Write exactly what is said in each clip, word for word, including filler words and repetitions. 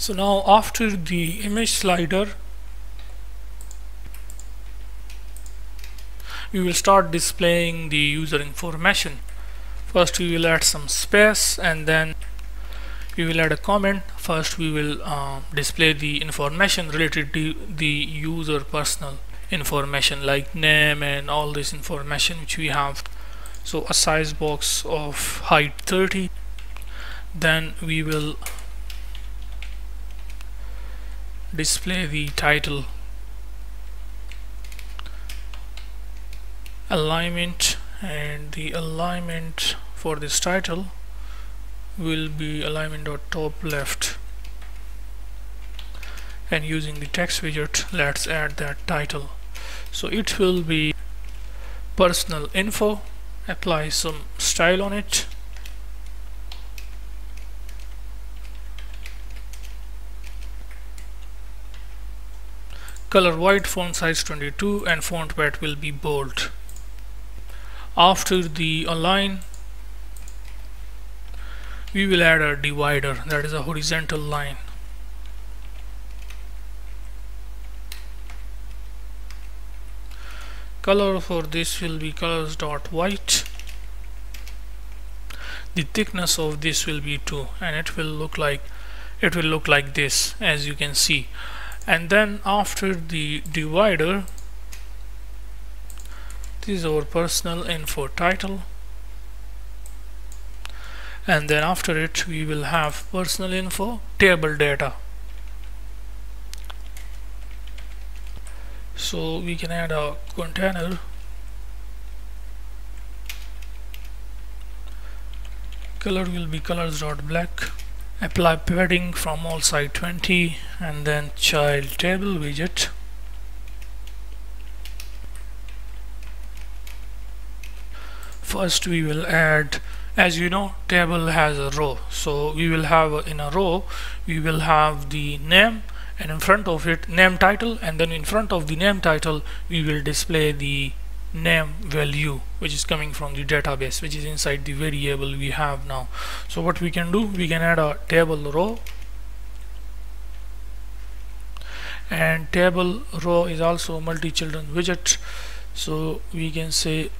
So now after the image slider, we will start displaying the user information. First we will add some space, and then we will add a comment. First we will uh, display the information related to the user personal information, like name and all this information which we have. So a size box of height thirty. Then we will display the title, alignment, and the alignment for this title will be alignment dot top left. And using the text widget, let's add that title. So it will be personal info. Apply some style on it. Color white, font size twenty-two, and font weight will be bold. After the align, we will add a divider, that is a horizontal line. Color for this will be colors dot white. The thickness of this will be two, and it will look like it will look like this, as you can see. And then after the divider, this is our personal info title, and then after it we will have personal info table data. So we can add a container . Color will be colors.black. Apply padding from all side twenty, and then child table widget. First we will add, as you know, table has a row, so we will have in a row we will have the name, and in front of it name title, and then in front of the name title we will display the name value which is coming from the database, which is inside the variable we have now. So what we can do, we can add a table row, and table row is also multi-children widget, so we can say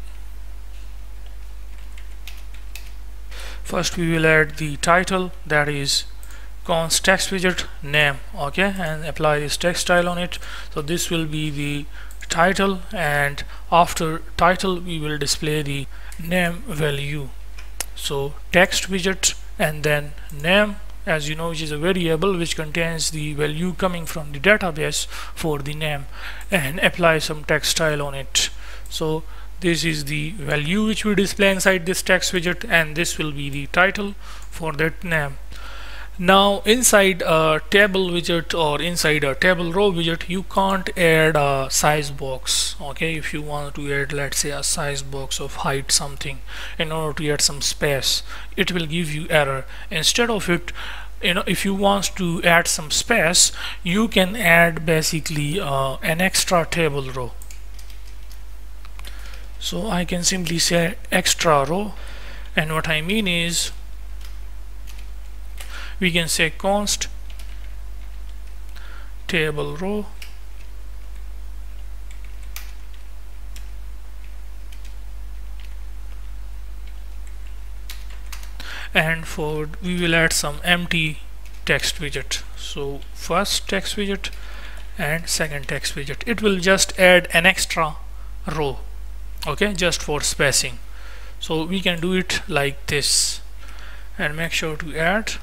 first we will add the title, that is const text widget name, okay, and apply this text style on it. So this will be the title, and after title we will display the name value. So text widget and then name, as you know, which is a variable which contains the value coming from the database for the name, and apply some text style on it. So this is the value which we display inside this text widget, and this will be the title for that name. Now inside a table widget or inside a table row widget, you can't add a size box, okay? If you want to add, let's say, a size box of height something in order to add some space, it will give you error. Instead of it, you know, if you want to add some space, you can add basically uh, an extra table row. So I can simply say extra row, and what I mean is we can say const table row, and for we will add some empty text widget. So first text widget and second text widget. It will just add an extra row, okay, just for spacing. So we can do it like this, and make sure to add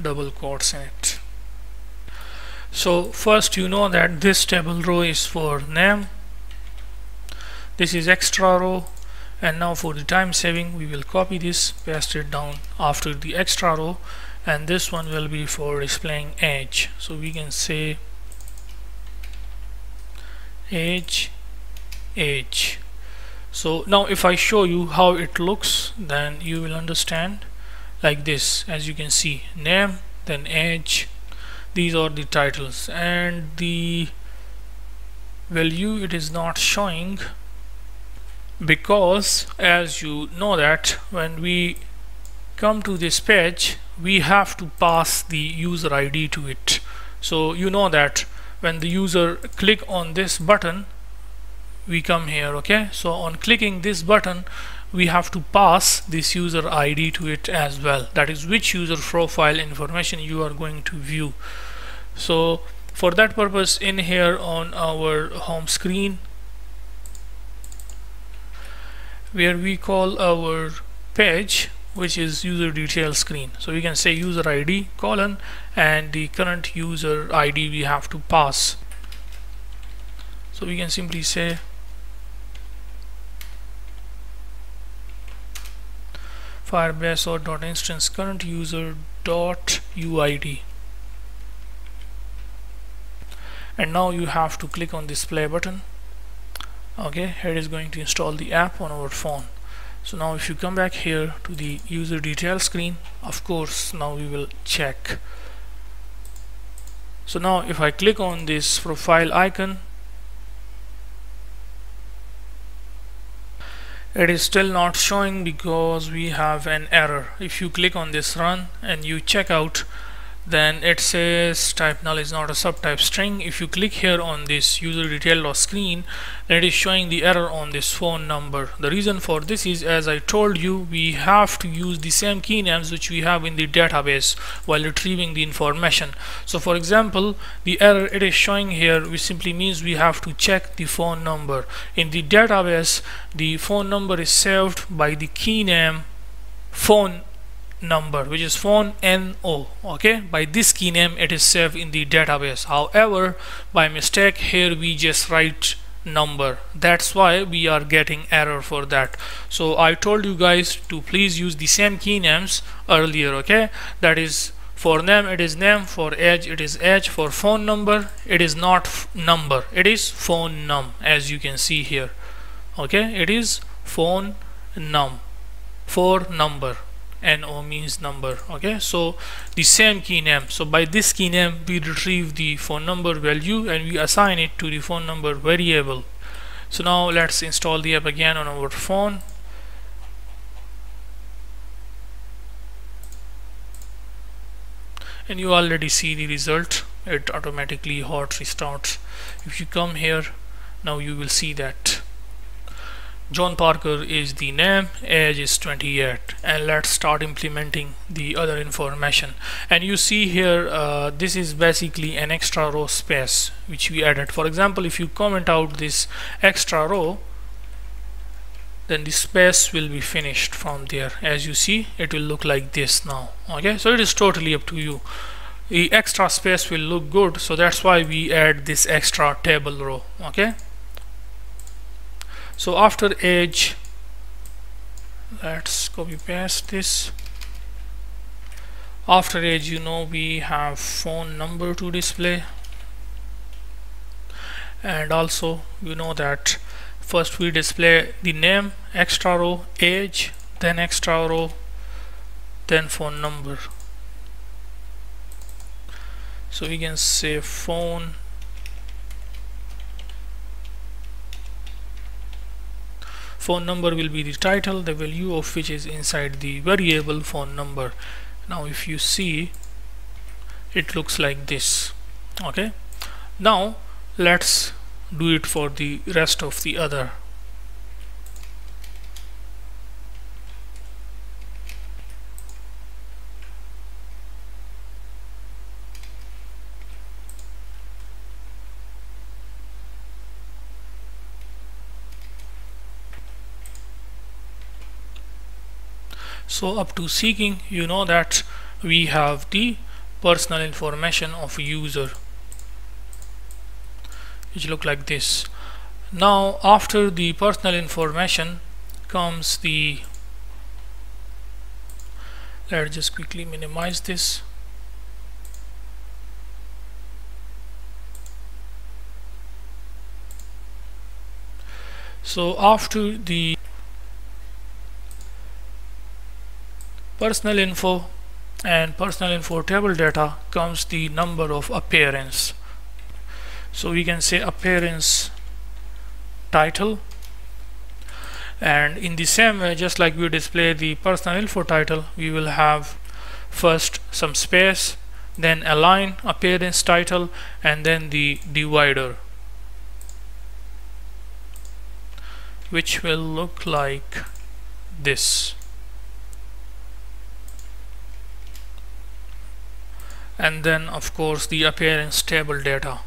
double quotes in it. So first you know that this table row is for name, this is extra row, and now for the time saving we will copy this, paste it down after the extra row, and this one will be for displaying age. So we can say age age. So now if I show you how it looks, then you will understand. Like this, as you can see, name, then age, these are the titles, and the value it is not showing because, as you know, that when we come to this page we have to pass the user I D to it. So you know that when the user click on this button, we come here, okay? So on clicking this button, we have to pass this user I D to it as well. That is which user profile information you are going to view. So for that purpose, in here on our home screen, where we call our page, which is user detail screen, so we can say user I D colon and the current user I D we have to pass. So we can simply say Firebase or dot instance current user dot U I D, and now you have to click on this play button. Okay, here it is going to install the app on our phone. So now if you come back here to the user detail screen, of course now we will check. So now if I click on this profile icon, it is still not showing because we have an error. If you click on this run and you check out, then it says type null is not a subtype string. If you click here on this user detail screen, it is showing the error on this phone number. The reason for this is, as I told you, we have to use the same key names which we have in the database while retrieving the information. So for example, the error it is showing here, which simply means we have to check the phone number. In the database, the phone number is saved by the key name phone number, which is phone N O. Okay, by this key name it is saved in the database. However, by mistake here we just write number. That's why we are getting error for that. So I told you guys to please use the same key names earlier. Okay, that is for name it is name, for age it is age, for phone number it is not number, it is phone num, as you can see here. Okay, it is phone num for number. N O means number. Okay, so the same key name. So by this key name we retrieve the phone number value and we assign it to the phone number variable. So now let's install the app again on our phone. And you already see the result. It automatically hot restarts. If you come here, now you will see that John Parker is the name, age is twenty-eight, and let's start implementing the other information. And you see here, uh, this is basically an extra row space which we added. For example, if you comment out this extra row, then the space will be finished from there. As you see, it will look like this now. Okay, so it is totally up to you. The extra space will look good, so that's why we add this extra table row. Okay. So after age, let's copy paste this. After age, you know, we have phone number to display, and also you know that first we display the name, extra row, age, then extra row, then phone number. So we can say phone phone number will be the title, the value of which is inside the variable phone number. Now if you see, it looks like this. Okay, now let's do it for the rest of the other. So up to seeking, you know that we have the personal information of user, which look like this. Now after the personal information comes the, let's just quickly minimize this. So after the personal info and personal info table data comes the number of appearance. So we can say appearance title, and in the same way, just like we display the personal info title, we will have first some space, then align appearance title, and then the divider, which will look like this. And then of course the appearance table data.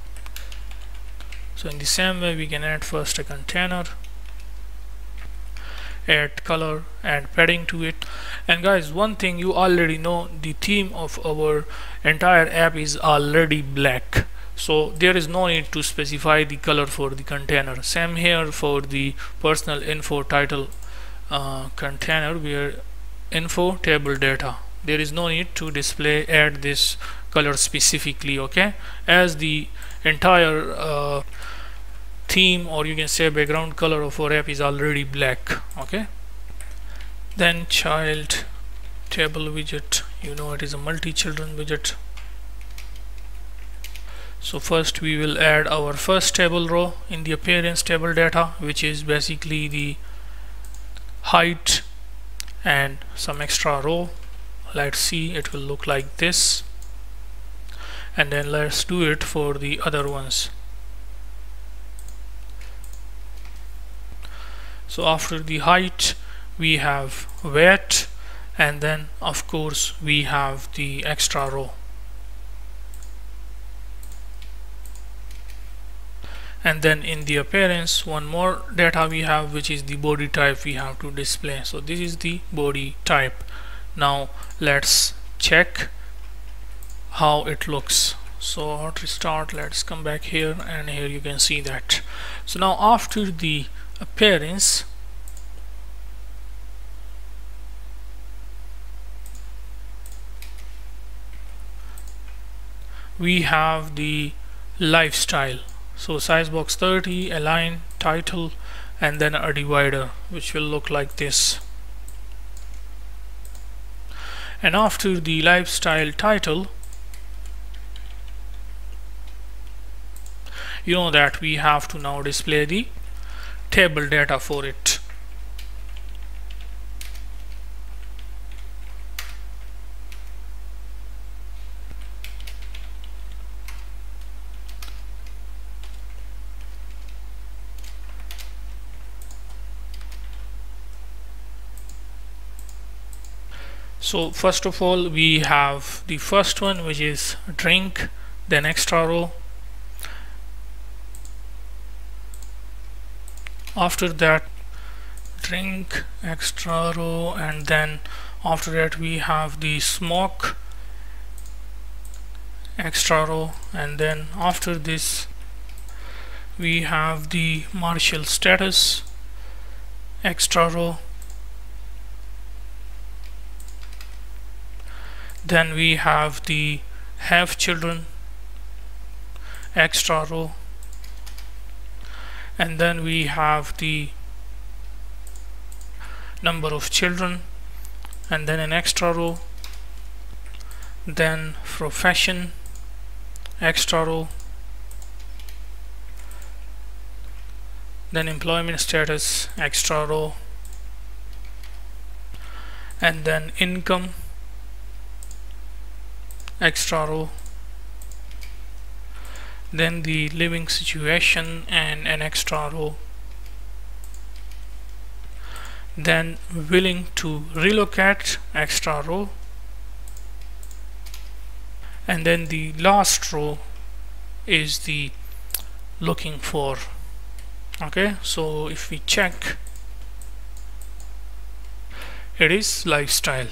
So in the same way we can add first a container, add color and padding to it. And guys, one thing you already know, the theme of our entire app is already black, so there is no need to specify the color for the container. Same here for the personal info title uh, container, where info table data, there is no need to display add this color specifically, okay, as the entire uh, theme, or you can say background color of our app, is already black. Okay, then child table widget, you know it is a multi-children widget. So first we will add our first table row in the appearance table data, which is basically the height and some extra row. Let's see, it will look like this. And then let's do it for the other ones. So after the height we have weight, and then of course we have the extra row. And then in the appearance, one more data we have, which is the body type we have to display. So this is the body type. Now let's check how it looks. So to start, let's come back here, and here you can see that. So now after the appearance, we have the lifestyle. So size box thirty, align title, and then a divider, which will look like this. And after the lifestyle title, you know that we have to now display the table data for it. So first of all we have the first one, which is drink, then extra row. After that, drink, extra row, and then after that we have the smoke, extra row, and then after this we have the martial status, extra row. Then we have the have children, extra row, and then we have the number of children, and then an extra row, then profession, extra row, then employment status, extra row, and then income, extra row, then the living situation and an extra row, then willing to relocate, extra row, and then the last row is the looking for. Okay, so if we check, it is lifestyle.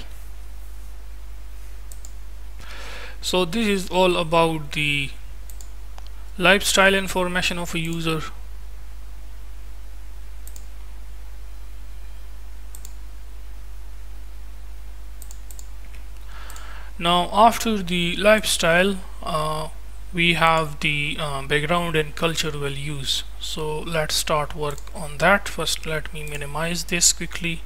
So this is all about the lifestyle information of a user. Now after the lifestyle uh, we have the uh, background and culture values. So let's start work on that. First let me minimize this quickly.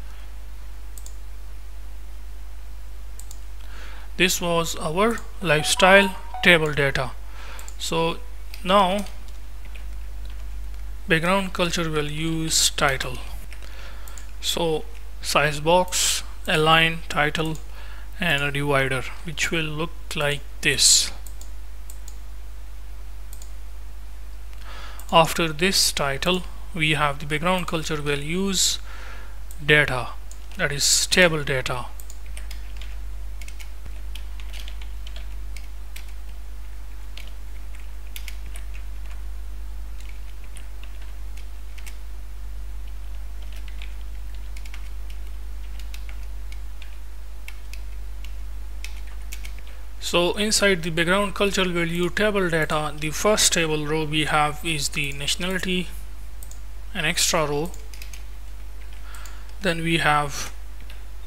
This was our lifestyle table data. So now background culture values title. So size box, align title, and a divider, which will look like this. After this title, we have the background culture will use data, that is stable data. So inside the background culture value table data, the first table row we have is the nationality, an extra row. Then we have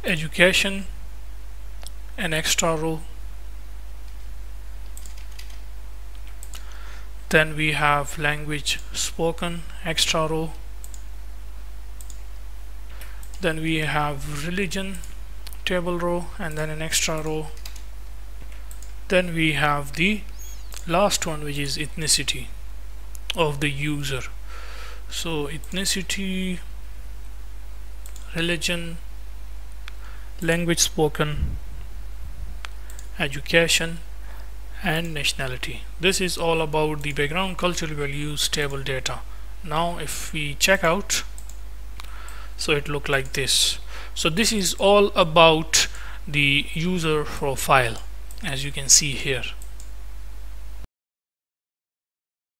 education, an extra row. Then we have language spoken, extra row. Then we have religion table row and then an extra row. Then we have the last one, which is ethnicity of the user. So ethnicity, religion, language spoken, education and nationality. This is all about the background cultural values table data. Now if we check out, so it looks like this. So this is all about the user profile, as you can see here.